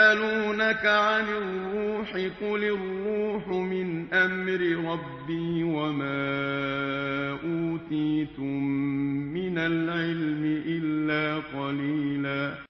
يسألونك عن الروح قل الروح من أمر ربي وما أوتيتم من العلم إلا قليلا.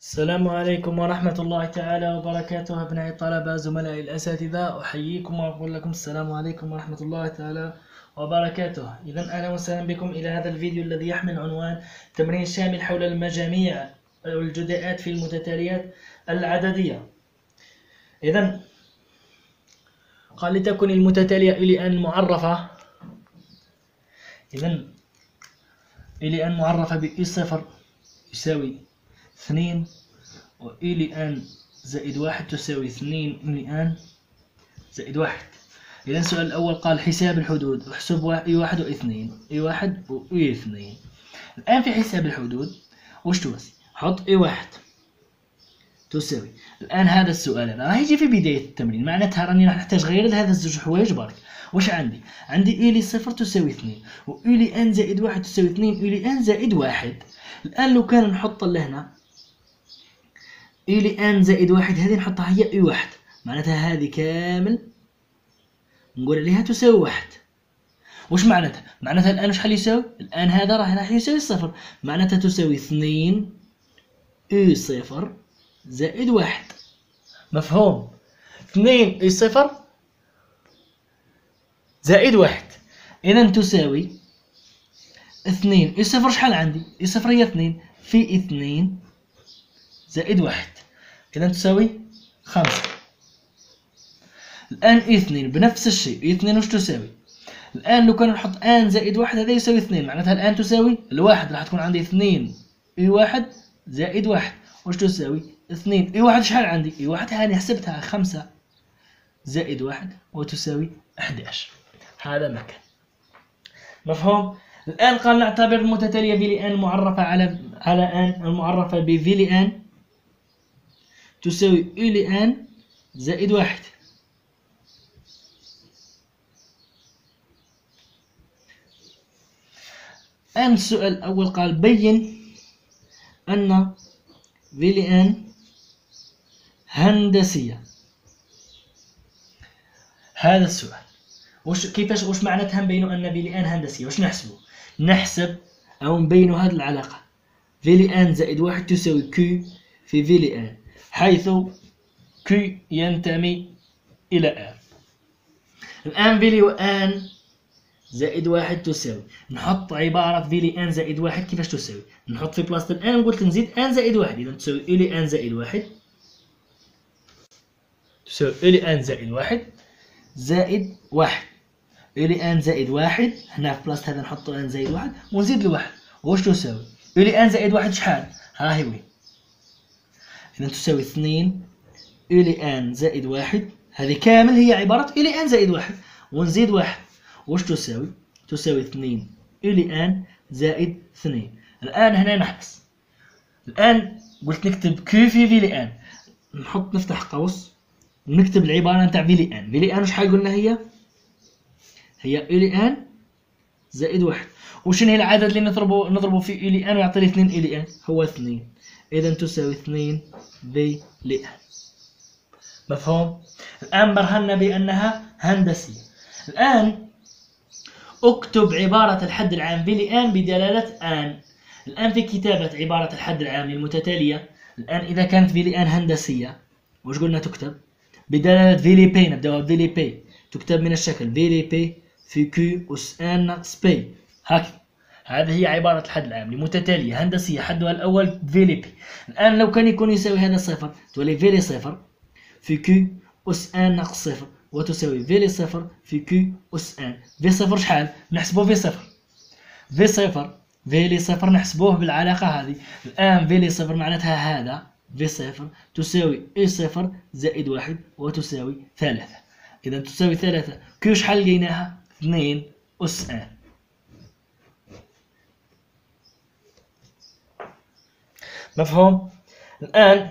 السلام عليكم ورحمة الله تعالى وبركاته أبنائي الطلبة زملائي الأساتذة، أحييكم وأقول لكم السلام عليكم ورحمة الله تعالى وبركاته. إذا أهلا وسهلا بكم إلى هذا الفيديو الذي يحمل عنوان تمرين شامل حول المجاميع والجداءات في المتتاليات العددية. إذا قال لتكن المتتالية إلى أن معرفة، إذا إلى أن معرفة بالصفر يساوي 2 وإلى أن زائد 1 تساوي 2 إلى أن زائد 1. إذا السؤال الأول قال حساب الحدود، احسب واحد واثنين، واحد واثنين. الآن في حساب الحدود واش تواسي؟ حط واحد تساوي. الآن هذا السؤال راه يجي في بداية التمرين، معناتها راني راح نحتاج غير لهذا الزوج حوايج برك. واش عندي؟ عندي إلى صفر تساوي 2 وإلى أن زائد 1 تساوي 2 إلى أن زائد 1. الآن لو كان نحط لهنا إلى أن زائد 1 هذه نحطها هي إي 1، معناتها هذه كامل نقول عليها تساوي 1. واش معناتها؟ معناتها الآن شحال يساوي؟ الآن هذا راح يساوي صفر، معناتها تساوي 2 إي صفر زائد 1. مفهوم؟ 2 إي صفر زائد 1 إذا تساوي 2 إي صفر. شحال عندي؟ إي صفر هي 2 في 2 زائد 1 إذا تساوي 5. الآن اثنين بنفس الشيء، اثنين واش تساوي؟ الآن لو كان نحط ان زائد 1 هذا يساوي 2، معناتها الآن تساوي الواحد، راح تكون عندي 2 اي 1 زائد 1 واش تساوي 2 اي 1. شحال عندي؟ اي 1 هاني حسبتها 5 زائد 1 وتساوي 11. هذا ما كان مفهوم؟ الآن قال نعتبر المتتالية في لان معرفة على ان المعرفة ب في لان تساوي إي لأن زائد 1. الآن السؤال الأول قال بين أن في لأن هندسية. هذا السؤال كيفاش واش معناتها نبينو أن في لأن هندسية؟ واش نحسبو؟ نحسب أو نبينو هذه العلاقة في لأن زائد 1 تساوي كي في لأن، حيث Q ينتمي إلى F. الآن في لأن زائد 1 تساوي، نحط عبارة في لأن زائد 1 كيفاش تساوي؟ نحط في بلاصة الآن قلت نزيد أن زائد 1 إذا تساوي إي لأن زائد 1 تساوي إي لأن زائد 1 زائد 1 إي لأن زائد 1. هنا في بلاصة هذا نحط أن زائد 1 ونزيد الواحد واش تساوي؟ إي لأن زائد 1 شحال؟ هاهي وين؟ إذا تساوي 2 إي لأن زائد 1 هذه كامل هي عبارة إي لأن زائد 1 ونزيد 1 واش تساوي؟ تساوي 2 إي لأن زائد 2. الآن هنا نحبس، الآن قلت نكتب كي في لأن، نحط نفتح قوس ونكتب العبارة نتاع في لأن. في لأن شحال قلنا هي إي لأن زائد 1 وشنو هي العدد اللي نضربو في إي لأن ويعطيني 2 إي لأن؟ هو 2 إذا تساوي 2 في لأن. مفهوم؟ الآن برهنا بأنها هندسية. الآن أكتب عبارة الحد العام في لأن بدلالة آن. الآن في كتابة عبارة الحد العام المتتالية، الآن إذا كانت في لأن هندسية واش قلنا تكتب؟ بدلالة في لي بي، نبداو في لي بي تكتب من الشكل في لي بي في كيو أس آن ناقص بي هكذا. هذه هي عبارة الحد العام لمتتالية هندسية حدها الأول في لي بي. الآن لو كان يكون يساوي هذا صفر تولي في لي صفر في كيو أس آن ناقص صفر وتساوي في لي صفر في كيو أس آن. في صفر شحال؟ نحسبوه في صفر، في صفر في لي صفر نحسبوه بالعلاقة هذه. الآن في لي صفر معناتها هذا في صفر تساوي إي صفر زائد 1 وتساوي 3. إذا تساوي 3 كيو شحال لقيناها؟ 2 أس آن. مفهوم؟ الآن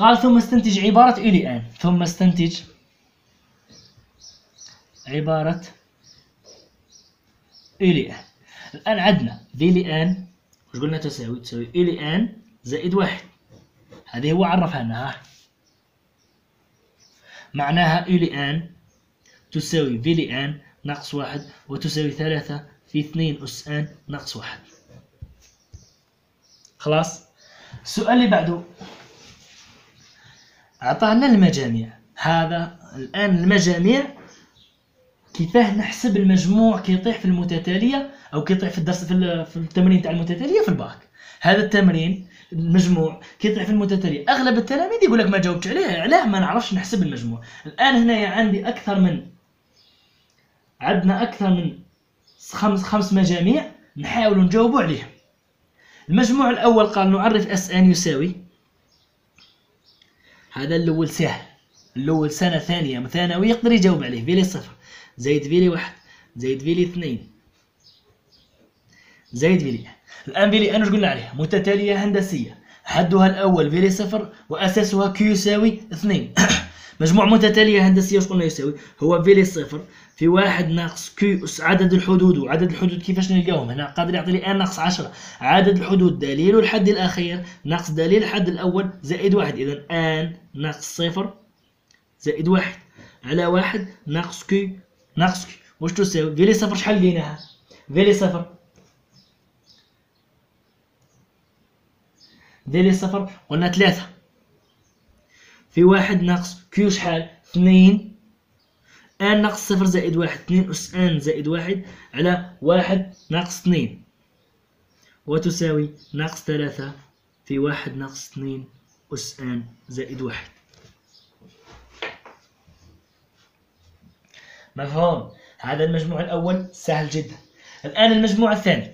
قال ثم استنتج عبارة إلي آن. ثم استنتج عبارة إلي آن. الآن عندنا إلي آن واش قلنا تساوي؟ تساوي إلي آن زائد واحد. هذه هو عرفها لنا، معناها إلي آن تساوي إلي آن ناقص واحد وتساوي 3 في 2 أس آن ناقص واحد. خلاص. السؤال اللي بعده أعطانا المجاميع. هذا الآن المجاميع كيفاه نحسب المجموع كيطيح في المتتالية أو كيطيح في الدرس في التمرين تاع المتتالية في الباك. هذا التمرين المجموع كيطيح في المتتالية، أغلب التلاميذ يقول لك ما جاوبتش عليه، علاه ما نعرفش نحسب المجموع. الآن هنايا عندي أكثر من خمس مجاميع نحاولوا نجاوبوا عليهم. المجموع الأول قال نعرف اس ان يساوي، هذا الأول سهل، الأول سنة ثانية مثانوي يقدر يجاوب عليه، فيلي صفر زائد فيلي واحد زائد فيلي اثنين زائد فيلي. الآن فيلي أنا وش قلنا عليها؟ متتالية هندسية، حدها الأول فيلي صفر وأساسها كي يساوي اثنين. مجموع متتالية هندسية وش قلنا يساوي؟ هو فيلي صفر في واحد ناقص كي أس عدد الحدود. وعدد الحدود كيفاش نلقاوهم؟ هنا قادر يعطي لي ان ناقص 10، عدد الحدود دليل الحد الاخير ناقص دليل الحد الاول زائد واحد. اذا ان ناقص صفر زائد واحد على واحد ناقص كي ناقص كي واش تساوي؟ فيلي صفر شحال لقيناها؟ فيلي صفر قلنا 3 في واحد ناقص كي شحال 2 ان ناقص صفر زائد واحد 2 اس ان زائد واحد على واحد ناقص 2 وتساوي ناقص 3 في واحد ناقص 2 اس ان زائد واحد. مفهوم؟ هذا المجموع الأول سهل جدا. الآن المجموع الثاني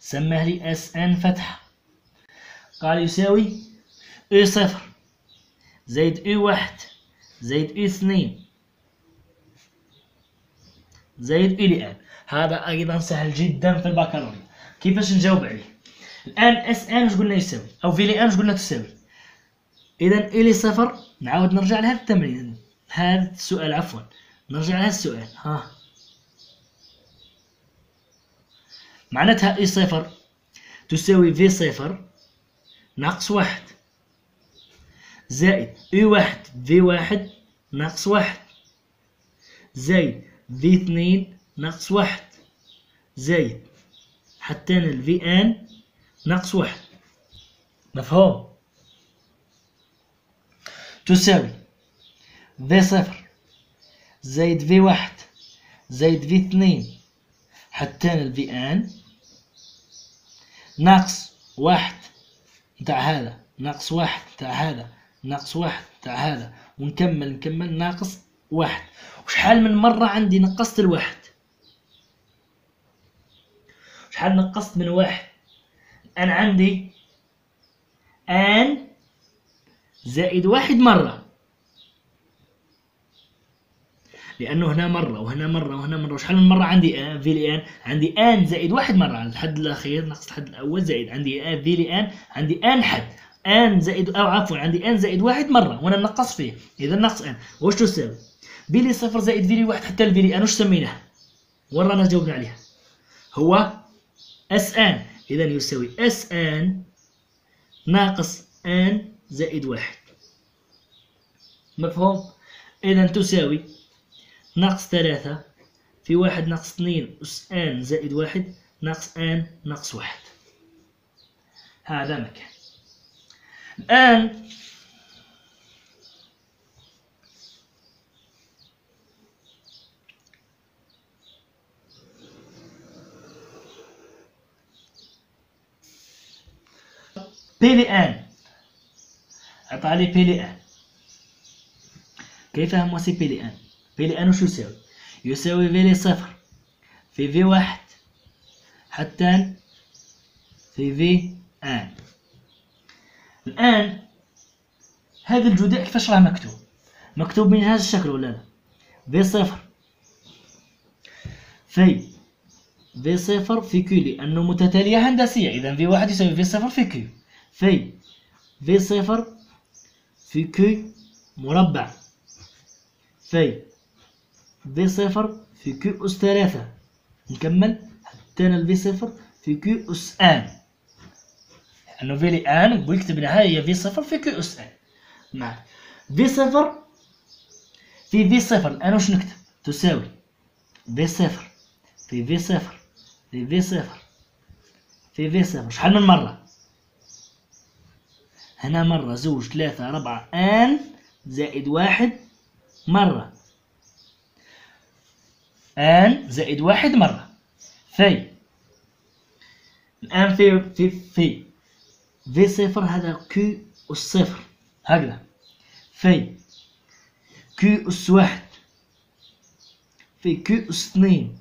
سماه لي اس ان فتحة، قال يساوي اي صفر زائد اي واحد زائد اي اثنين زائد اي لان. هذا ايضا سهل جدا في البكالوريا، كيفاش نجاوب عليه؟ الان اس ان واش قلنا يساوي او في لان واش قلنا تساوي؟ اذا اي لي صفر. نعاود نرجع لهذا التمرين، هذا السؤال عفوا، نرجع لهذا السؤال. ها معناتها اي صفر تساوي في صفر ناقص واحد زائد اي واحد في واحد ناقص واحد زائد في اثنين ناقص واحد زائد حتى الفي ان ناقص واحد. مفهوم؟ تساوي في صفر زائد في واحد زائد في اثنين حتى الفي ان ناقص واحد تاع هذا ناقص واحد تاع هذا ناقص واحد تاع هذا ونكمل نكمل ناقص واحد. وشحال من مرة عندي نقصت الواحد؟ شحال نقصت من واحد؟ الآن عندي ان زائد واحد مرة، لأنه هنا مرة وهنا مرة وهنا مرة. وشحال من مرة عندي في لي ان؟ عندي ان زائد واحد مرة على الحد الأخير ناقص الحد الأول زائد عندي في لي ان، عندي ان حد ان زائد او عفوا عندي ان زائد واحد مره وانا نقص فيه، اذا ناقص ان. واش تساوي؟ فيلي صفر زائد فيلي واحد حتى الفيلي ان واش سميناه؟ وين رانا جاوبنا عليها؟ هو اس ان. اذا يساوي اس ان ناقص ان زائد واحد. مفهوم؟ اذا تساوي ناقص 3 في واحد ناقص 2 اس ان زائد واحد ناقص ان ناقص واحد. هذا مكان. الآن بيليان، عطا لي بيليان كيف هم وصي بيليان. بيليان وش يساوي؟ يساوي فيلي صفر في في واحد حتى في ان. الآن هذا الجداء كيفاش راه مكتوب؟ مكتوب من هذا الشكل ولا لا؟ في صفر في صفر في كيو، لأنه متتالية هندسية، إذا في واحد يساوي في صفر في كيو، في في صفر في كي مربع في في صفر في كي أس 3. نكمل حتى الفي صفر في كي أس ان، لأنه في الآن ويكتبنا هي في صفر في كي أس ان مع في صفر في في صفر. الآن واش نكتب؟ تساوي في صفر في في صفر في في صفر في في صفر شحال من مرة؟ هنا مرة زوج ثلاثة أربعة ان زائد واحد مرة، ان زائد واحد مرة في الآن في في في في صفر هذا كي أس صفر هكذا في كي أس واحد في كي أس اثنين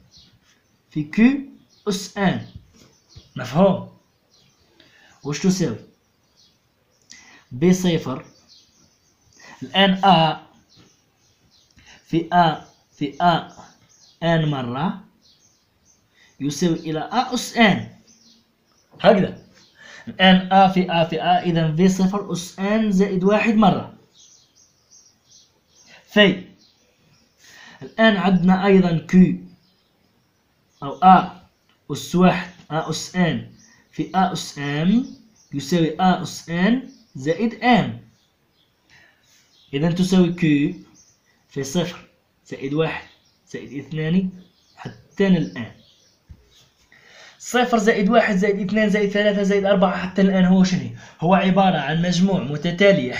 في كي أس ان. مفهوم؟ واش تساوي بي صفر؟ الآن أ في أ في أ ان مرة يساوي إلى أ أس ان هكذا. الآن أ في أ في أ إذا في صفر أس ان زائد واحد مرة في. الآن عندنا أيضا كي أو أ أس واحد أ أس ان في أ أس ان يساوي أ أس ان زائد ان، إذا تساوي كي في صفر زائد واحد زائد اثنان حتى الآن. صفر زائد واحد زائد اثنان زائد ثلاثة زائد أربعة حتى الآن هو شنو؟ هو عبارة عن مجموع متتالية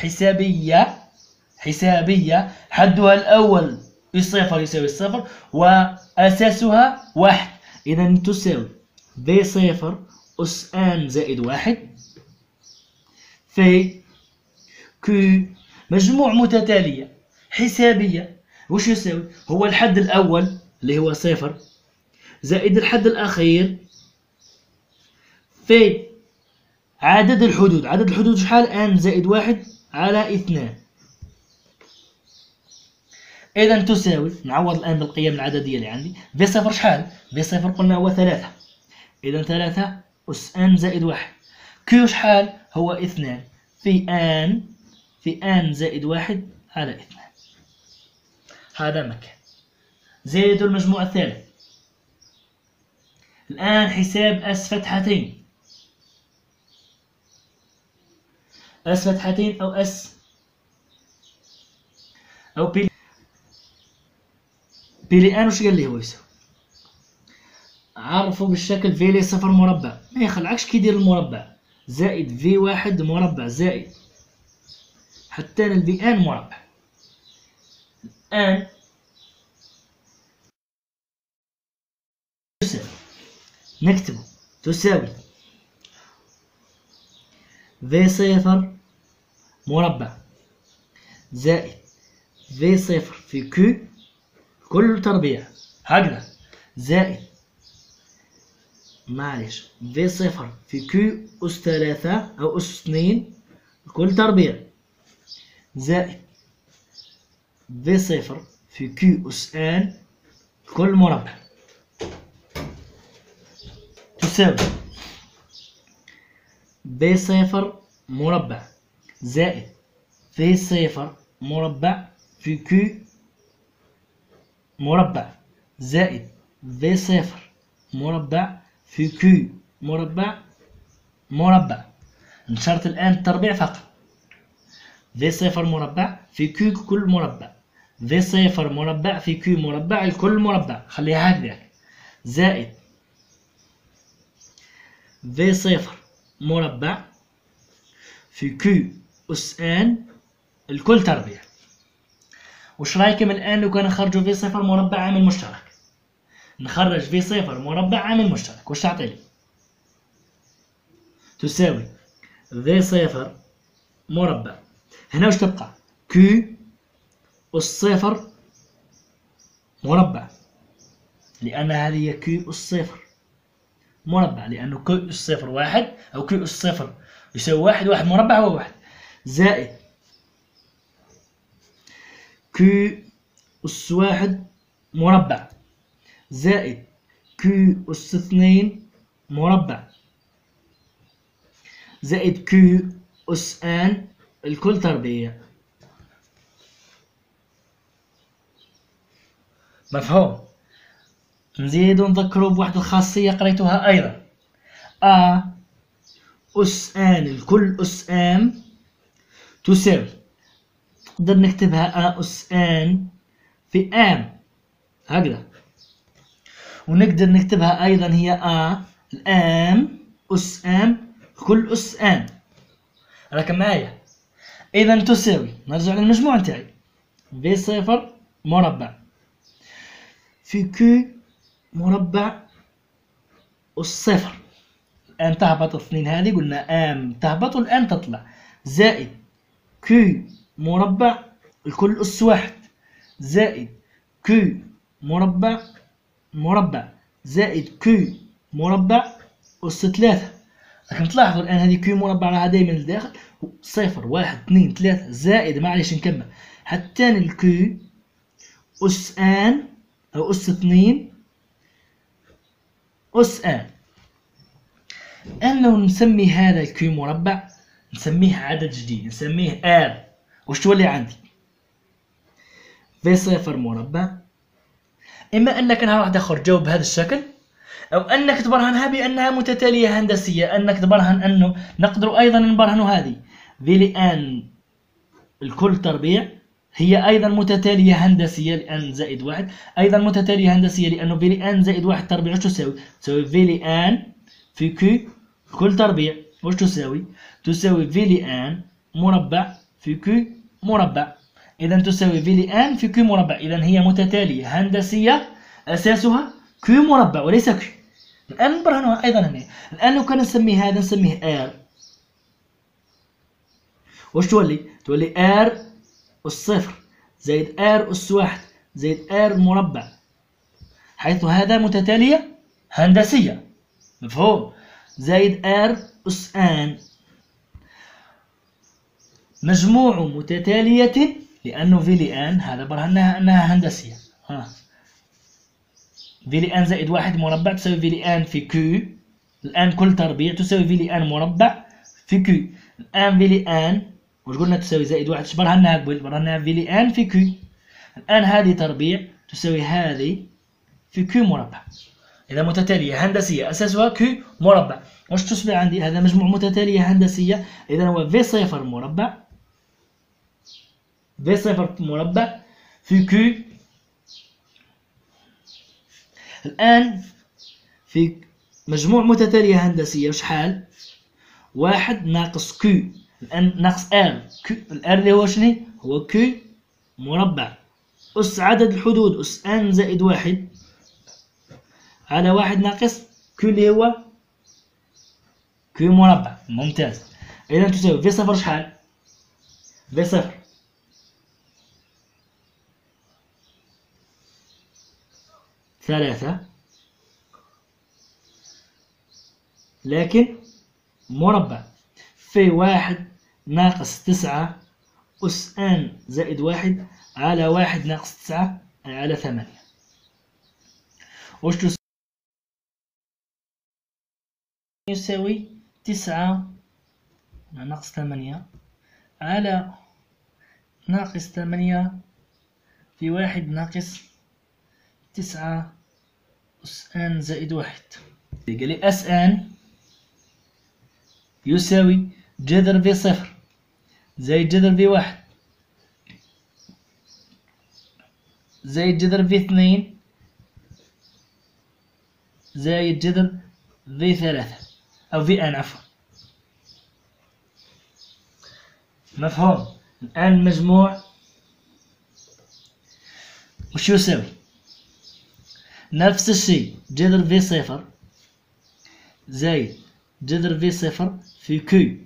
حسابية حدها الأول بالصفر يساوي الصفر وأساسها واحد، إذا تساوي في صفر أس ان زائد واحد في كي مجموع متتالية حسابية. وش يساوي؟ هو الحد الأول اللي هو صفر زائد الحد الأخير في عدد الحدود. عدد الحدود شحال؟ ان زائد واحد على اثنان، إذا تساوي نعوض الآن بالقيم العددية اللي عندي. في صفر شحال؟ في صفر قلنا هو ثلاثة، إذا ثلاثة أس ان زائد واحد. كيو شحال؟ هو اثنان في ان زائد واحد على اثنان. هذا مكان زائد المجموع الثالث. الآن حساب أس فتحتين أو أس أو بيليان وش قال لي هو يسوي؟ عرفوا بالشكل في لي صفر مربع ما يخلعكش كي يدير المربع زائد في واحد مربع زائد حتى البي ان مربع. الآن نكتب تساوي في صفر مربع زائد في صفر في كي كل تربيع هكذا زائد معليش في صفر في كي أس ثلاثة أو أس اثنين كل تربيع زائد في صفر في كي أس ان كل مربع تساوي في صفر مربع زائد في صفر مربع في كي مربع زائد في صفر مربع في كي مربع. نشرت الآن التربيع فقط. في صفر مربع في كي كل مربع في صفر مربع في كي مربع الكل مربع خليها هكذا زائد في صفر مربع في كي أس ان الكل تربيع. وش رايكم الآن لو كان نخرجوا في صفر مربع عامل مشترك؟ نخرج في صفر مربع عامل مشترك وش تعطيلي؟ تساوي في صفر مربع هنا وش تبقى؟ كي أس صفر مربع لأن هذه هي كي أس صفر مربع، لأنه كي أس صفر واحد أو كي أس صفر يساوي واحد، واحد مربع هو واحد زائد كي أس واحد مربع زائد كي أس اثنين مربع زائد كي أس آن الكل تربية. مفهوم؟ نزيدو نذكرو بواحد الخاصية قريتوها أيضا. أ أس آن الكل أس آن تساوي، نقدر نكتبها أ أس آن في آن هكذا، ونقدر نكتبها أيضا هي أ الآن أس آن كل أس آن. راكم معايا؟ إذا تساوي، نرجع للمجموع نتاعي، في صفر مربع في كي مربع والصفر. الآن تهبط الاثنين هذه، قلنا آم تهبط والآن تطلع، زائد كي مربع الكل أس واحد، زائد كي مربع مربع، زائد كي مربع أس ثلاثة. راكم تلاحظوا الآن هذه كي مربع راها دايما لداخل، صفر واحد اثنين ثلاثة زائد، معليش نكمل حتى الكي أس آن أو أس اثنين أس آن. الآن لو نسمي هذا الكي مربع، نسميه عدد جديد، نسميه آر، واش تولي عندي؟ في صفر مربع. إما أنك نهار واحد آخر تجاوب بهذا الشكل، أو أنك تبرهنها بأنها متتالية هندسية، أنك تبرهن أنه نقدر أيضا نبرهن هذه في لأن الكل تربيع هي أيضا متتالية هندسية لأن زائد واحد، أيضا متتالية هندسية لأنه في لأن زائد واحد تربيع تساوي، تساوي في لأن في كي كل تربيع واش تساوي؟ تساوي في لأن مربع في كي مربع. إذا تساوي في لأن في كي مربع، إذا هي متتالية هندسية أساسها كي مربع وليس كي. الآن نبرهنها أيضا هنا، الآن لو كان نسمي هذا نسميه آر، واش تولي؟ تولي آر الصفر زائد آر أس واحد زائد آر مربع، حيث هذا متتالية هندسية، مفهوم؟ زائد آر أس آن، مجموع متتالية لأنه في لآن هذا برهناها أنها هندسية. ها في لآن زائد واحد مربع تساوي في لآن في كي، الآن كل تربيع تساوي في لآن مربع في كي. الآن في لآن واش قلنا تساوي زائد واحد، اش برهناها قبل؟ برهناها في لآن في كي. الآن هذه تربيع تساوي هذه في كي مربع، إذا متتالية هندسية أساسها كي مربع. واش تصبح عندي؟ هذا مجموع متتالية هندسية، إذا هو في صفر مربع، في صفر مربع في كي. الآن في مجموع متتالية هندسية شحال؟ واحد ناقص كي، الآن ناقص آر، الآر اللي هو شنو؟ هو كي مربع أس عدد الحدود أس آن زائد واحد على واحد ناقص كي اللي هو كي مربع. ممتاز، إذا تساوي في صفر شحال؟ في صفر ثلاثة، لكن مربع في واحد ناقص تسعة أس آن زائد واحد على واحد ناقص تسعة على ثمانية. واش يساوي؟ تسعة ناقص ثمانية على ناقص ثمانية في واحد ناقص تسعة أس آن زائد واحد. قال لي أس آن يساوي جذر في صفر زائد جذر في واحد زائد جذر في اثنين زائد جذر في ثلاثة أو في آن عفوا. مفهوم؟ الآن المجموع وش يساوي؟ نفس الشيء، جذر في صفر زائد جذر في صفر في كي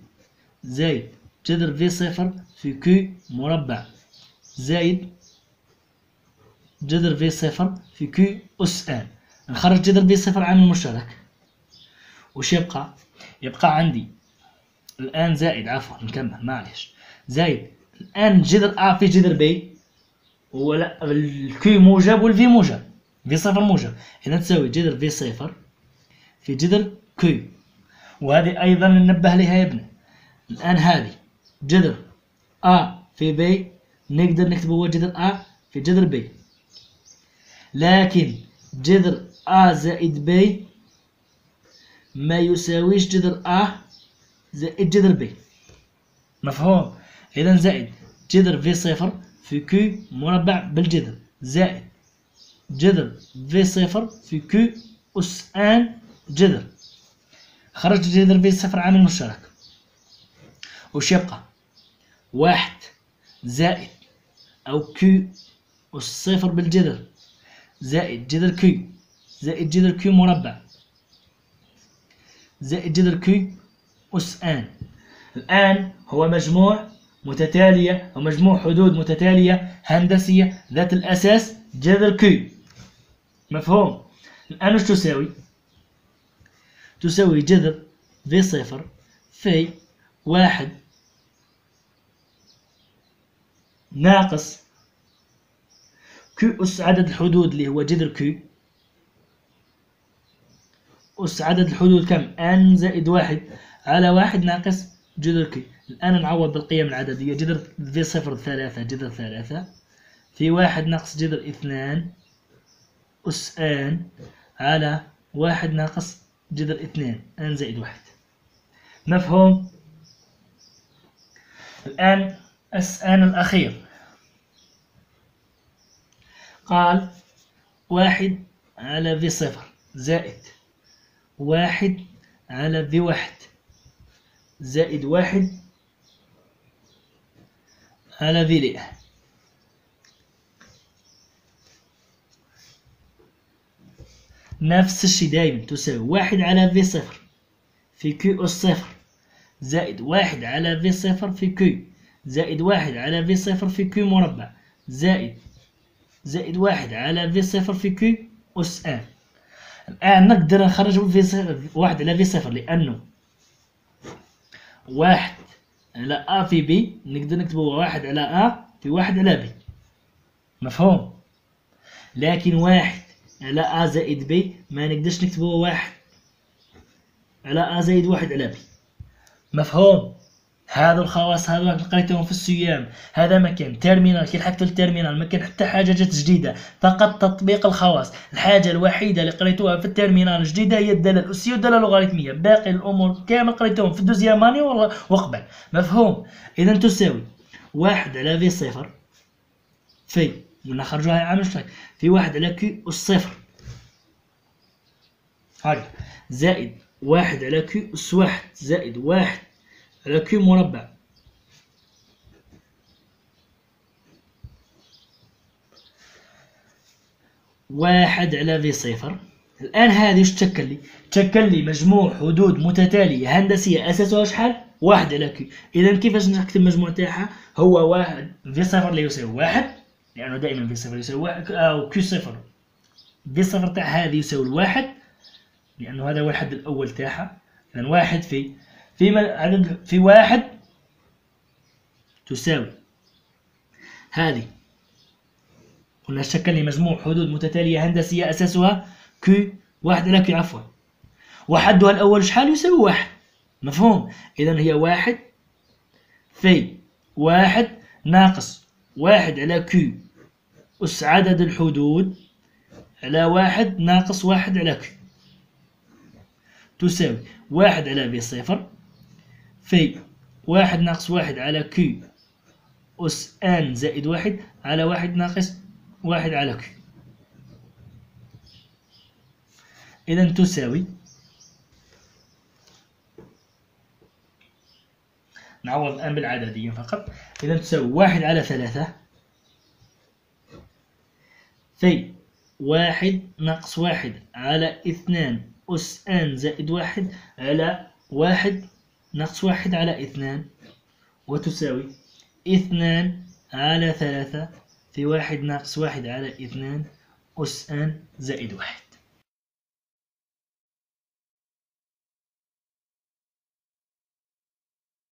زائد جذر في صفر في كي مربع زائد جذر في صفر في كي أس آن. نخرج جذر في صفر عامل مشترك، وش يبقى؟ يبقى عندي الآن زائد عفوا نكمل معليش، زائد الآن جذر أ في جذر بي، ولا الكي موجب والفي موجب، في صفر موجب، إذا تساوي جذر في صفر في جذر كي. وهذه أيضا ننبه لها يا ابني، الآن هذه جذر A في B نقدر نكتبه هو جذر A في جذر B، لكن جذر A زائد B ما يساويش جذر A زائد جذر B. مفهوم؟ إذا زائد جذر في صفر في Q مربع بالجذر زائد جذر في صفر في Q أس آن جذر. خرجت جذر في صفر عامل مشترك، وش يبقى؟ واحد زائد أو Q أس صفر بالجذر زائد جذر Q زائد جذر Q مربع زائد جذر Q أس آن. الآن هو مجموع متتالية أو مجموع حدود متتالية هندسية ذات الأساس جذر Q. مفهوم؟ الآن وش تساوي؟ تساوي جذر في صفر في واحد ناقص Q أس عدد الحدود اللي هو جذر Q أس عدد الحدود كم؟ N زائد واحد على واحد ناقص جذر Q. الآن نعوض بالقيم العددية، جذر في صفر ثلاثة جذر ثلاثة في واحد ناقص جذر اثنان أس آن على واحد ناقص جذر اثنان آن زائد واحد. مفهوم؟ الآن أس آن الأخير قال واحد على في صفر زائد واحد على في واحد زائد واحد على في لئة. نفس الشيء دائما تساوي واحد على في صفر في Q أس صفر زائد واحد على في صفر في Q زائد واحد على في صفر في Q مربع زائد واحد على في صفر في Q أس آن. الآن نقدر نخرج في صفر واحد على في صفر لأنه واحد على A في B نقدر نكتبه واحد على A في واحد على B. مفهوم؟ لكن واحد على A زائد B ما نقدرش نكتبه واحد على A زائد واحد على B. مفهوم؟ هذا الخواص هذا قريتهم في السيام، هذا ما كان تيرمينال، كي لحقت التيرمينال ما كان حتى حاجه جات جديده، فقط تطبيق الخواص. الحاجه الوحيده اللي قريتوها في التيرمينال الجديده هي الداله الاسيه والداله اللوغاريتميه، باقي الامور كامل قريتهم في الدوزيام اني وقبل. مفهوم؟ اذا تساوي واحد على في صفر في ونخرجوها عامل مشترك في واحد على كي أس صفر هكذا زائد واحد على كي أس واحد زائد واحد على Q مربع واحد على في صفر. الآن هذه وش تشكل لي؟ تشكل لي مجموع حدود متتالية هندسية أساسها شحال؟ واحد على Q. إذا كيفاش نكتب المجموع تاعها؟ هو واحد في صفر لا يساوي واحد لأنه دائما في صفر يساوي واحد أو Q صفر في صفر تاع هذه يساوي الواحد لأنه هذا هو الحد الأول تاعها. إذا واحد في واحد تساوي هذه قلنا شكل لي مجموع حدود متتالية هندسية أساسها Q واحد على Q عفوا وحدها الأول شحال يساوي واحد. مفهوم؟ إذا هي واحد في واحد ناقص واحد على Q أس عدد الحدود على واحد ناقص واحد على Q تساوي واحد على في صفر في واحد ناقص واحد على كي أس آن زائد واحد على واحد ناقص واحد على كي. إذا تساوي نعوض الآن بالعددية فقط. إذا تساوي واحد على ثلاثة في واحد ناقص واحد على اثنان أس آن زائد واحد على واحد ناقص واحد على اثنان وتساوي اثنان على ثلاثة في واحد ناقص واحد على اثنان أس آن زائد واحد.